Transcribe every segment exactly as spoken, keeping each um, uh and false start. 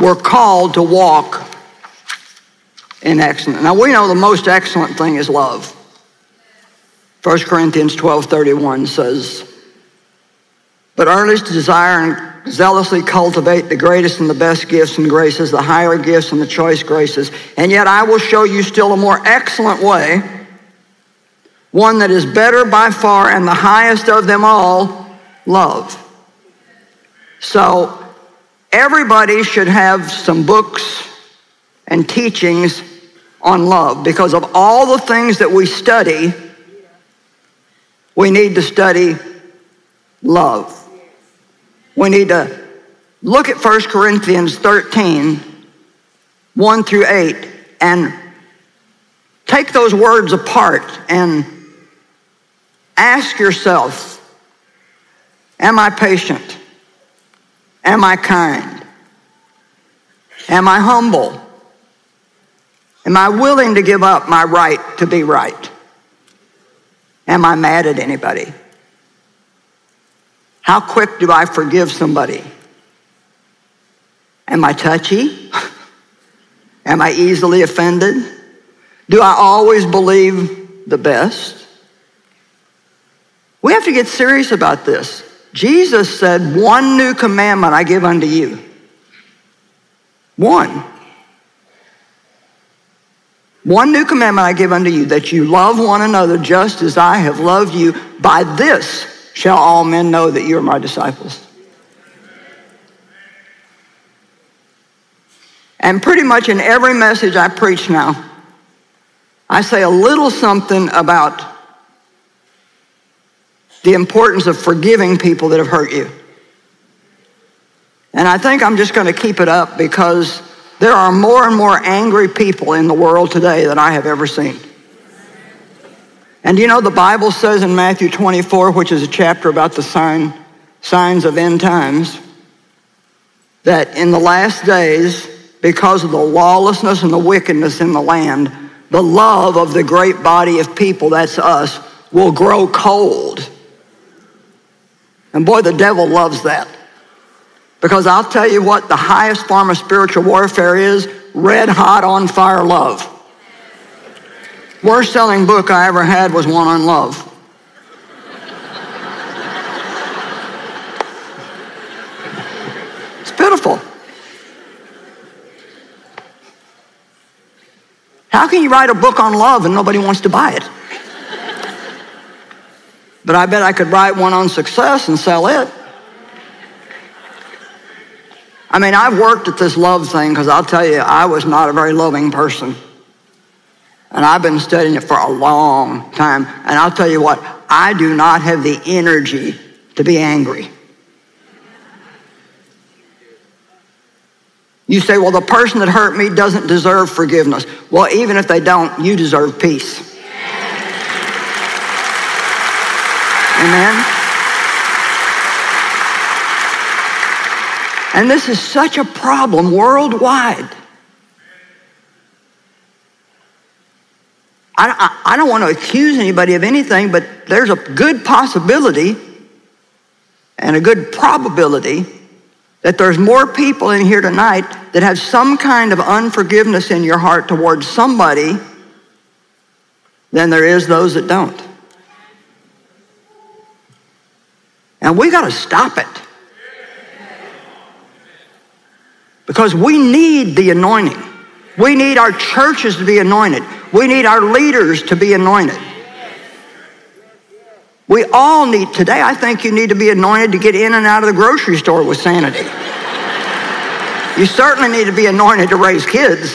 were called to walk in excellence. Now, we know the most excellent thing is love. First Corinthians twelve thirty-one says, "But earnest desire and zealously cultivate the greatest and the best gifts and graces, the higher gifts and the choice graces. And yet I will show you still a more excellent way, one that is better by far, and the highest of them all, love." So everybody should have some books and teachings on love, because of all the things that we study, we need to study love. We need to look at First Corinthians thirteen, one through eight, and take those words apart and ask yourself, am I patient? Am I kind? Am I humble? Am I willing to give up my right to be right? Am I mad at anybody? How quick do I forgive somebody? Am I touchy? Am I easily offended? Do I always believe the best? We have to get serious about this. Jesus said, "One new commandment I give unto you." One. One new commandment I give unto you, that you love one another just as I have loved you. By this shall all men know that you are my disciples. And pretty much in every message I preach now, I say a little something about the importance of forgiving people that have hurt you. And I think I'm just going to keep it up, because there are more and more angry people in the world today than I have ever seen. And you know, the Bible says in Matthew twenty-four, which is a chapter about the sign, signs of end times, that in the last days, because of the lawlessness and the wickedness in the land, the love of the great body of people, that's us, will grow cold. And boy, the devil loves that. Because I'll tell you what, the highest form of spiritual warfare is red hot on fire love. Worst selling book I ever had was one on love. It's pitiful. How can you write a book on love and nobody wants to buy it? But I bet I could write one on success and sell it. I mean, I've worked at this love thing, because I'll tell you, I was not a very loving person. And I've been studying it for a long time. And I'll tell you what, I do not have the energy to be angry. You say, well, the person that hurt me doesn't deserve forgiveness. Well, even if they don't, you deserve peace. Amen? And this is such a problem worldwide. I, I, I don't want to accuse anybody of anything, but there's a good possibility and a good probability that there's more people in here tonight that have some kind of unforgiveness in your heart towards somebody than there is those that don't. And we got to stop it. Because we need the anointing. We need our churches to be anointed. We need our leaders to be anointed. We all need, today I think you need to be anointed to get in and out of the grocery store with sanity. You certainly need to be anointed to raise kids.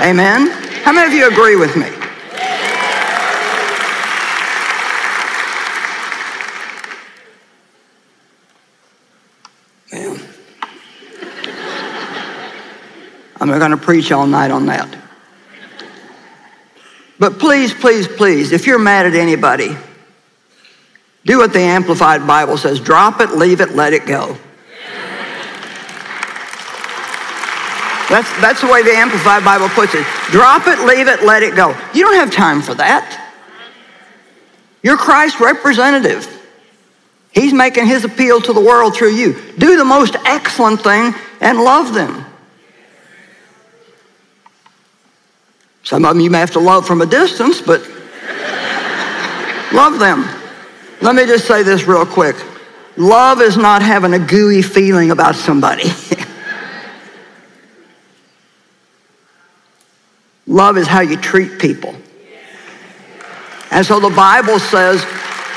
Amen? How many of you agree with me? I'm not going to preach all night on that. But please, please, please, if you're mad at anybody, do what the Amplified Bible says. Drop it, leave it, let it go. That's, that's the way the Amplified Bible puts it. Drop it, leave it, let it go. You don't have time for that. You're Christ's representative. He's making his appeal to the world through you. Do the most excellent thing and love them. Some of them you may have to love from a distance, but love them. Let me just say this real quick. Love is not having a gooey feeling about somebody. Love is how you treat people. And so the Bible says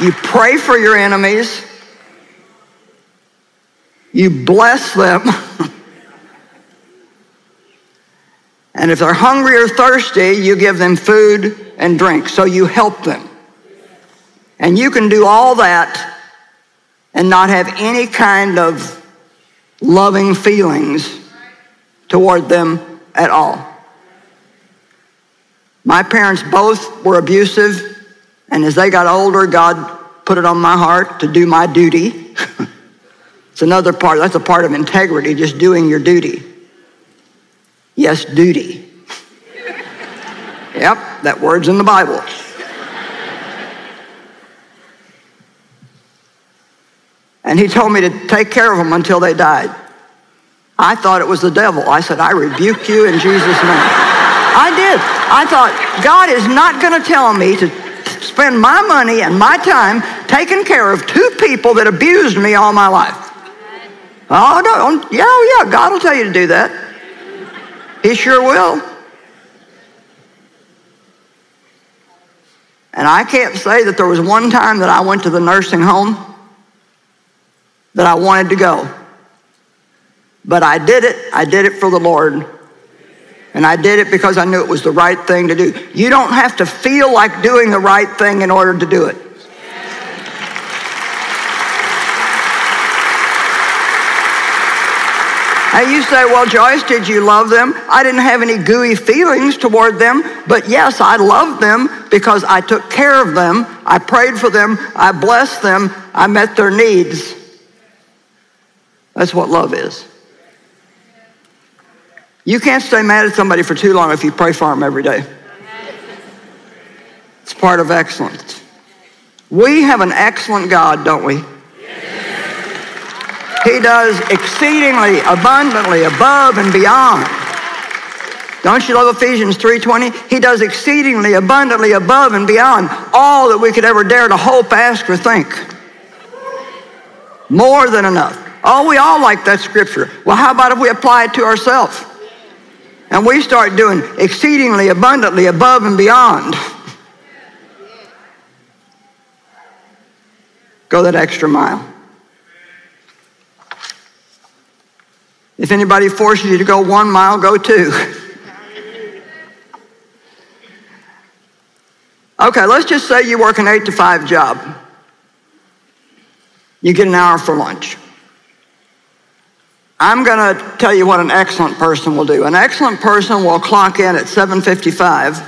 you pray for your enemies, you bless them, and if they're hungry or thirsty, you give them food and drink, so you help them. And you can do all that and not have any kind of loving feelings toward them at all. My parents both were abusive, and as they got older, God put it on my heart to do my duty. It's another part, that's a part of integrity, just doing your duty. Yes, duty. Yep, that word's in the Bible. And he told me to take care of them until they died. I thought it was the devil. I said, I rebuke you in Jesus' name. I did. I thought, God is not going to tell me to spend my money and my time taking care of two people that abused me all my life. Oh, no. Yeah, yeah, God will tell you to do that. He sure will. And I can't say that there was one time that I went to the nursing home that I wanted to go. But I did it. I did it for the Lord. And I did it because I knew it was the right thing to do. You don't have to feel like doing the right thing in order to do it. And you say, well, Joyce, did you love them? I didn't have any gooey feelings toward them, but yes, I loved them because I took care of them. I prayed for them. I blessed them. I met their needs. That's what love is. You can't stay mad at somebody for too long if you pray for them every day. It's part of excellence. We have an excellent God, don't we? He does exceedingly, abundantly, above and beyond. Don't you love Ephesians three twenty? He does exceedingly, abundantly, above and beyond all that we could ever dare to hope, ask, or think. More than enough. Oh, we all like that scripture. Well, how about if we apply it to ourselves? And we start doing exceedingly, abundantly, above and beyond. Go that extra mile. If anybody forces you to go one mile, go two. Okay, let's just say you work an eight to five job. You get an hour for lunch. I'm going to tell you what an excellent person will do. An excellent person will clock in at seven fifty-five,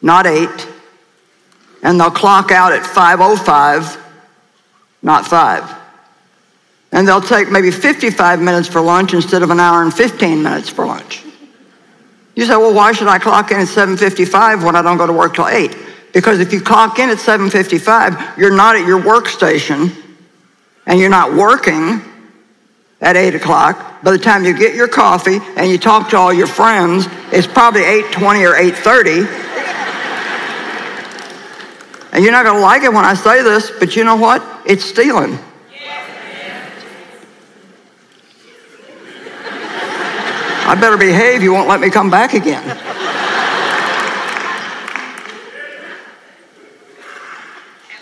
not eight, and they'll clock out at five oh five, not five. And they'll take maybe fifty-five minutes for lunch instead of an hour and fifteen minutes for lunch. You say, well, why should I clock in at seven fifty-five when I don't go to work till eight? Because if you clock in at seven fifty-five, you're not at your workstation and you're not working at eight o'clock, by the time you get your coffee and you talk to all your friends, it's probably eight twenty or eight thirty. And you're not going to like it when I say this, but you know what? It's stealing. I better behave, you won't let me come back again.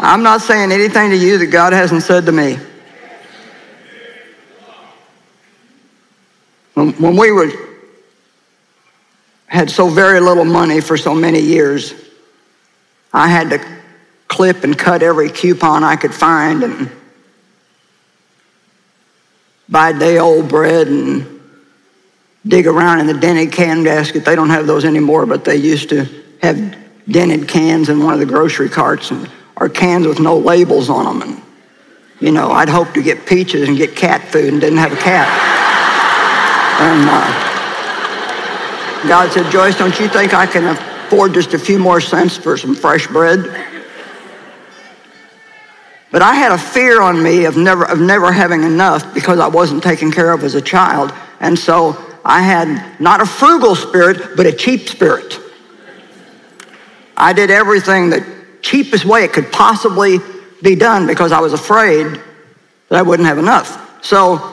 I'm not saying anything to you that God hasn't said to me. When we were, had so very little money for so many years, I had to clip and cut every coupon I could find and buy day-old bread and dig around in the dented can basket. They don't have those anymore, but they used to have dented cans in one of the grocery carts, and, or cans with no labels on them. And, you know, I'd hoped to get peaches and get cat food and didn't have a cat. And uh, God said, Joyce, don't you think I can afford just a few more cents for some fresh bread? But I had a fear on me of never, of never having enough because I wasn't taken care of as a child. And so I had not a frugal spirit, but a cheap spirit. I did everything the cheapest way it could possibly be done because I was afraid that I wouldn't have enough. So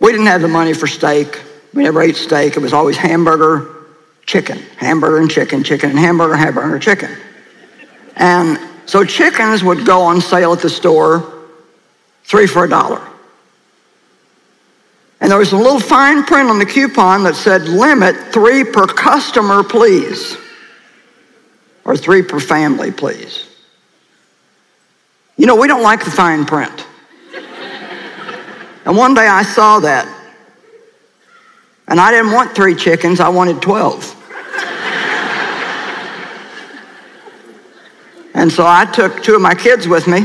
we didn't have the money for steak. We never ate steak. It was always hamburger, chicken, hamburger and chicken, chicken and hamburger, hamburger and chicken. And so chickens would go on sale at the store, three for a dollar. And there was a little fine print on the coupon that said, limit three per customer, please. Or three per family, please. You know, we don't like the fine print. And one day I saw that. And I didn't want three chickens, I wanted twelve. And so I took two of my kids with me.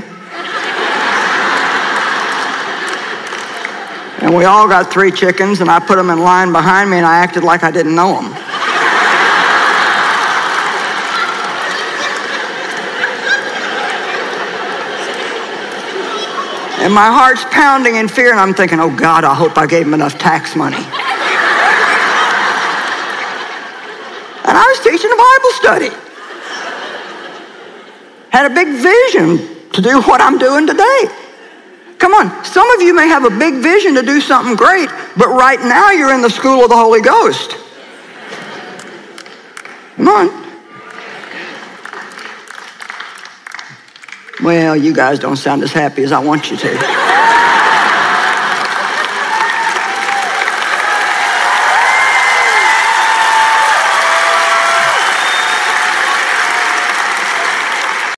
And we all got three chickens, and I put them in line behind me, and I acted like I didn't know them. And my heart's pounding in fear, and I'm thinking, oh, God, I hope I gave them enough tax money. And I was teaching a Bible study. Had a big vision to do what I'm doing today. Come on, some of you may have a big vision to do something great, but right now you're in the school of the Holy Ghost. Come on. Well, you guys don't sound as happy as I want you to.